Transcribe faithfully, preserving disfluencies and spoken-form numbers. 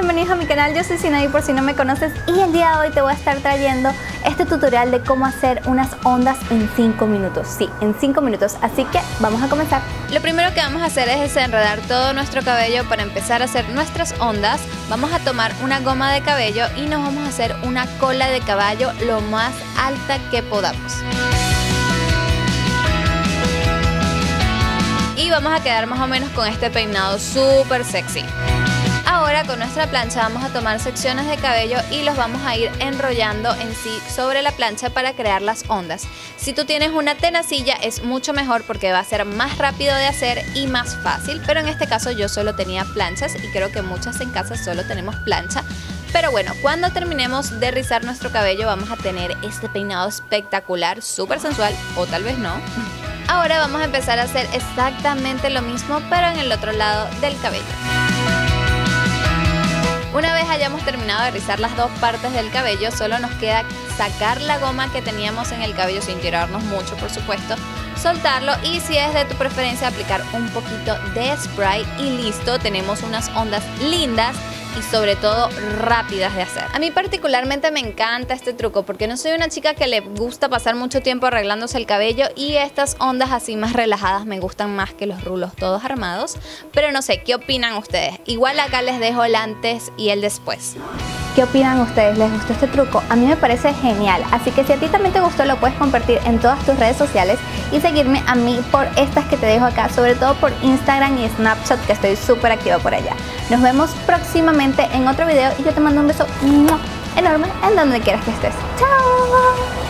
bienvenidos a mi canal. Yo soy Zinahyd, por si no me conoces, y el día de hoy te voy a estar trayendo este tutorial de cómo hacer unas ondas en cinco minutos. Sí, en cinco minutos, así que vamos a comenzar. Lo primero que vamos a hacer es desenredar todo nuestro cabello. Para empezar a hacer nuestras ondas vamos a tomar una goma de cabello y nos vamos a hacer una cola de caballo lo más alta que podamos. Y vamos a quedar más o menos con este peinado súper sexy. Ahora con nuestra plancha vamos a tomar secciones de cabello y los vamos a ir enrollando en sí sobre la plancha para crear las ondas. Si tú tienes una tenacilla es mucho mejor porque va a ser más rápido de hacer y más fácil, pero en este caso yo solo tenía planchas y creo que muchas en casa solo tenemos plancha. Pero bueno, cuando terminemos de rizar nuestro cabello vamos a tener este peinado espectacular, súper sensual, o tal vez no. Ahora vamos a empezar a hacer exactamente lo mismo pero en el otro lado del cabello. Una vez hayamos terminado de rizar las dos partes del cabello, solo nos queda sacar la goma que teníamos en el cabello sin tirarnos mucho, por supuesto, soltarlo y, si es de tu preferencia, aplicar un poquito de spray y listo, tenemos unas ondas lindas y sobre todo rápidas de hacer. A mí particularmente me encanta este truco porque no soy una chica que le gusta pasar mucho tiempo arreglándose el cabello y estas ondas así más relajadas me gustan más que los rulos todos armados, pero no sé, ¿qué opinan ustedes? Igual acá les dejo el antes y el después. ¿Qué opinan ustedes? ¿Les gustó este truco? A mí me parece genial, así que si a ti también te gustó lo puedes compartir en todas tus redes sociales y seguirme a mí por estas que te dejo acá, sobre todo por Instagram y Snapchat, que estoy súper activa por allá. Nos vemos próximamente en otro video y yo te mando un beso enorme en donde quieras que estés. ¡Chao!